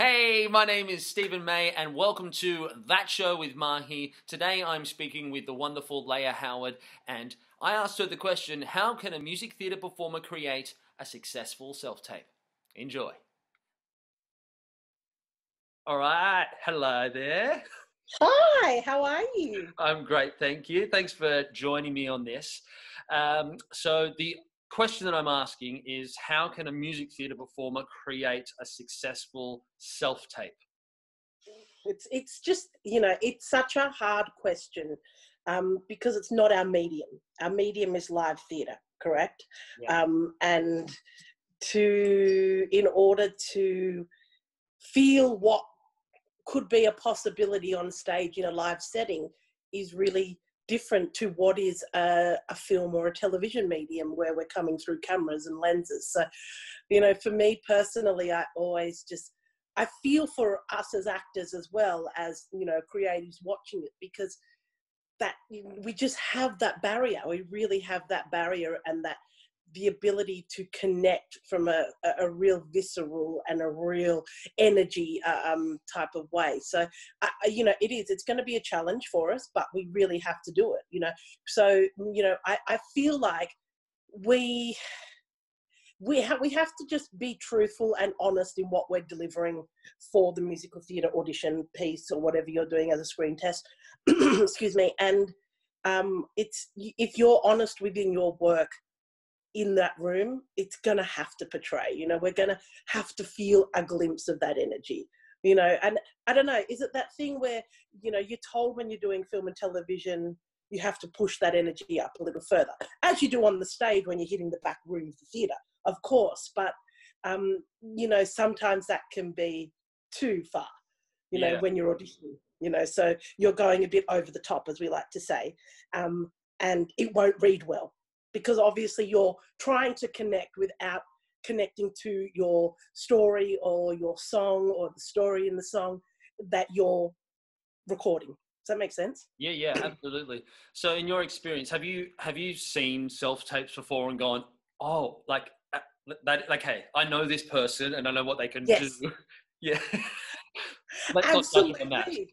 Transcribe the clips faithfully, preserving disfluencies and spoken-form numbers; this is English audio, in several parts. Hey, my name is Stephen Mahy and welcome to That Show with Mahy. Today I'm speaking with the wonderful Leah Howard and I asked her the question, how can a music theatre performer create a successful self-tape? Enjoy. All right, hello there. Hi, how are you? I'm great, thank you. Thanks for joining me on this. Um, so the question that I'm asking is, how can a music theatre performer create a successful self-tape? It's, it's just, you know, it's such a hard question um, because it's not our medium. Our medium is live theatre, correct? Yeah. Um, and to, in order to feel what could be a possibility on stage in a live setting is really different to what is a, a film or a television medium where we're coming through cameras and lenses. So, you know, for me personally, I always just, I feel for us as actors as well as, you know, creatives watching it, because that we just have that barrier. We really have that barrier and that the ability to connect from a, a, a real visceral and a real energy um, type of way. So, uh, you know, it is, it's going to be a challenge for us, but we really have to do it, you know. So, you know, I, I feel like we, we, ha- we have to just be truthful and honest in what we're delivering for the musical theatre audition piece or whatever you're doing as a screen test, excuse me. And um, it's, if you're honest within your work, in that room, it's gonna have to portray, you know, we're gonna have to feel a glimpse of that energy, you know. And I don't know, is it that thing where, you know, you're told when you're doing film and television, you have to push that energy up a little further, as you do on the stage when you're hitting the back room of the theatre, of course, but, um, you know, sometimes that can be too far, you know, yeah. when you're auditioning, you know, so you're going a bit over the top, as we like to say, um, and it won't read well. Because obviously you're trying to connect without connecting to your story or your song or the story in the song that you're recording. Does that make sense? Yeah, yeah, absolutely. So in your experience, have you have you seen self-tapes before and gone, oh, like, that, like, hey, I know this person and I know what they can yes. do. yeah. Let's absolutely. Not judge them that.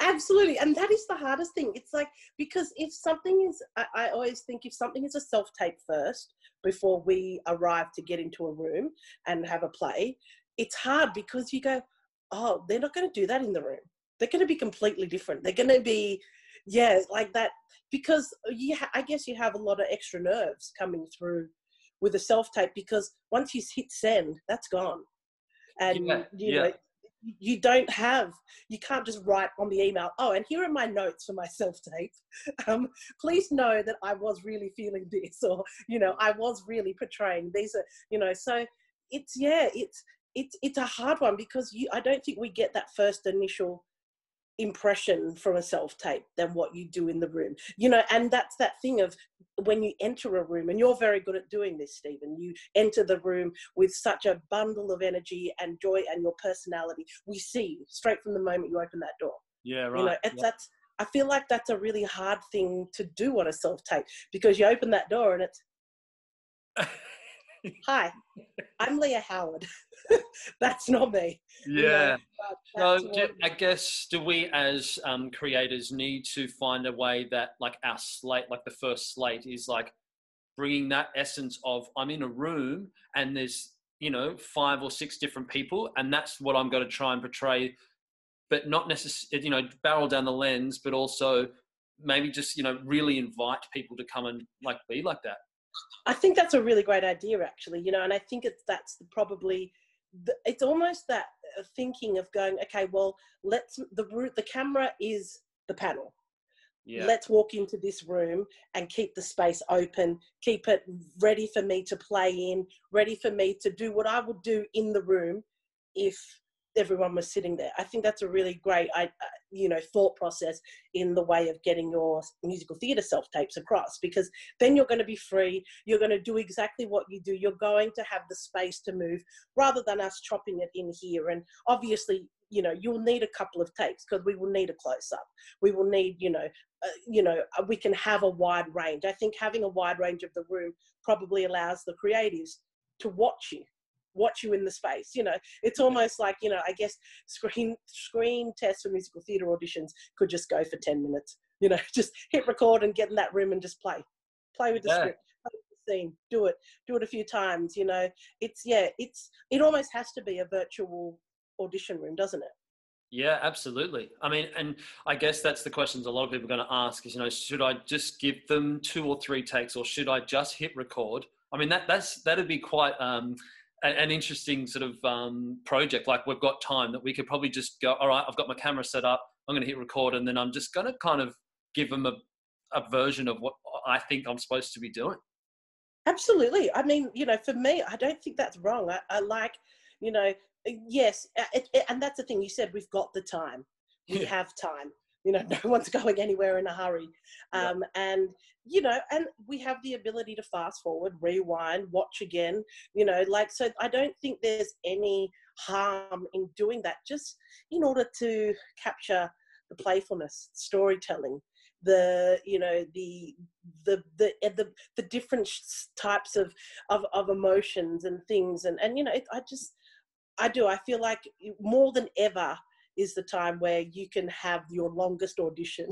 Absolutely. And that is the hardest thing. It's like, because if something is, I, I always think if something is a self-tape first, before we arrive to get into a room and have a play, it's hard because you go, oh, they're not going to do that in the room. They're going to be completely different. They're going to be, yeah, like that. Because you ha- I guess you have a lot of extra nerves coming through with a self-tape because once you hit send, that's gone. And, yeah, you yeah. know, you don't have, you can't just write on the email, oh, and here are my notes for my self-tape. Um, please know that I was really feeling this, or, you know, I was really portraying these, are, you know, so it's, yeah, it's, it's, it's a hard one because you, I don't think we get that first initial impression from a self-tape than what you do in the room, you know, and that's that thing of when you enter a room, and you're very good at doing this, Stephen, you enter the room with such a bundle of energy and joy and your personality, we see straight from the moment you open that door. Yeah, right. You know, it's, yeah. that's, I feel like that's a really hard thing to do on a self-tape because you open that door and it's... Hi, I'm Leah Howard. That's not me. Yeah. You know, so do, I guess, do we as um, creators need to find a way that like our slate, like the first slate is like bringing that essence of I'm in a room and there's, you know, five or six different people and that's what I'm going to try and portray, but not necessarily, you know, barrel down the lens, but also maybe just, you know, really invite people to come and like be like that. I think that's a really great idea, actually, you know, and I think it's, that's the, probably, the, it's almost that thinking of going, okay, well, let's, the route, the camera is the panel. Yeah. Let's walk into this room and keep the space open, keep it ready for me to play in, ready for me to do what I would do in the room if everyone was sitting there. I think that's a really great, I, you know, thought process in the way of getting your musical theatre self-tapes across, because then you're going to be free. You're going to do exactly what you do. You're going to have the space to move rather than us chopping it in here. And obviously, you know, you'll need a couple of tapes because we will need a close-up. We will need, you know, uh, you know, we can have a wide range. I think having a wide range of the room probably allows the creatives to watch you. watch you in the space. You know, it's almost like, you know, I guess screen screen tests for musical theatre auditions could just go for ten minutes, you know, just hit record and get in that room and just play, play with the yeah. script, play with the scene, do it, do it a few times, you know. It's, yeah, it's, it almost has to be a virtual audition room, doesn't it? Yeah, absolutely. I mean, and I guess that's the questions a lot of people are going to ask is, you know, should I just give them two or three takes, or should I just hit record? I mean, that that's that'd be quite um, an interesting sort of um, project. Like, we've got time that we could probably just go, all right, I've got my camera set up, I'm going to hit record, and then I'm just going to kind of give them a, a version of what I think I'm supposed to be doing. Absolutely. I mean, you know, for me, I don't think that's wrong. I, I like, you know, yes, it, it, and that's the thing you said, we've got the time, we yeah. have time, you know, no one's going anywhere in a hurry, um yeah. and you know, and we have the ability to fast forward, rewind, watch again, you know, like, so I don't think there's any harm in doing that, just in order to capture the playfulness, storytelling, the, you know, the the the the, the different types of, of of emotions and things, and and you know, it, I just I do. I feel like more than ever is the time where you can have your longest audition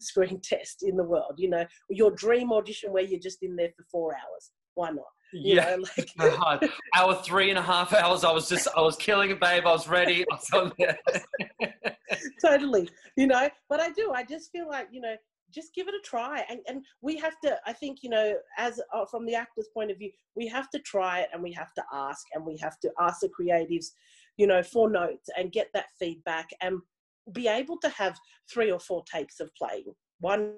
screen test in the world, you know, your dream audition where you're just in there for four hours. Why not? You yeah. know, like hour, three and a half hours. I was just, I was killing it, babe. I was ready. I was on there. Totally. You know, but I do, I just feel like, you know, just give it a try. And, and we have to, I think, you know, as uh, from the actor's point of view, we have to try it, and we have to ask, and we have to ask the creatives, you know, for notes and get that feedback and be able to have three or four takes of playing. Why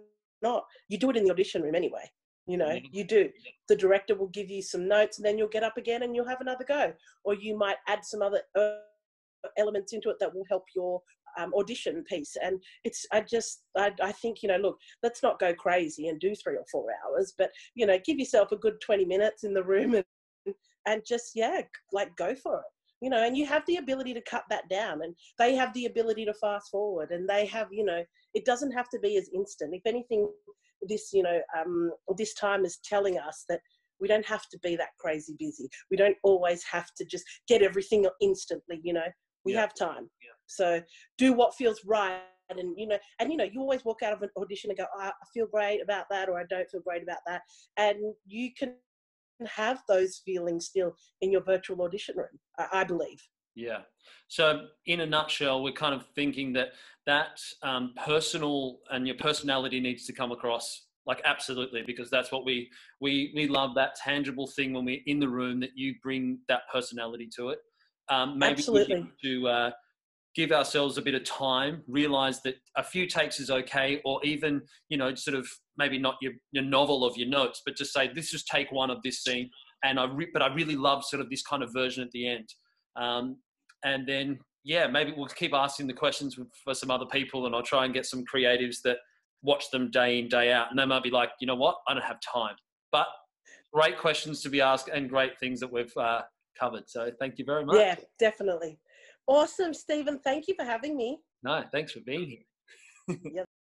not? You do it in the audition room anyway. You know, mm-hmm. you do. The director will give you some notes, and then you'll get up again and you'll have another go. Or you might add some other elements into it that will help your Um, audition piece. And it's I just I, I think, you know, look, let's not go crazy and do three or four hours, but, you know, give yourself a good twenty minutes in the room, and and just yeah like go for it, you know. And you have the ability to cut that down, and they have the ability to fast forward, and they have, you know, it doesn't have to be as instant. If anything, this, you know, um this time is telling us that we don't have to be that crazy busy. We don't always have to just get everything instantly, you know. We yeah. have time. Yeah. So do what feels right. And, you know, and, you know, you always walk out of an audition and go, oh, I feel great about that, or I don't feel great about that. And you can have those feelings still in your virtual audition room, I, I believe. Yeah. So in a nutshell, we're kind of thinking that that um, personal and your personality needs to come across. Like, absolutely, because that's what we, we, we love, that tangible thing when we're in the room, that you bring that personality to it. Um, maybe Absolutely. we need to uh, give ourselves a bit of time, realise that a few takes is okay, or even, you know, sort of maybe not your, your novel of your notes, but just say, this is take one of this scene, and I re- but I really love sort of this kind of version at the end. Um, and then, yeah, maybe we'll keep asking the questions for some other people, and I'll try and get some creatives that watch them day in, day out, and they might be like, you know what, I don't have time. But great questions to be asked, and great things that we've... Uh, covered. So thank you very much. Yeah, definitely. Awesome, Stephen. Thank you for having me. No, thanks for being here. Yeah.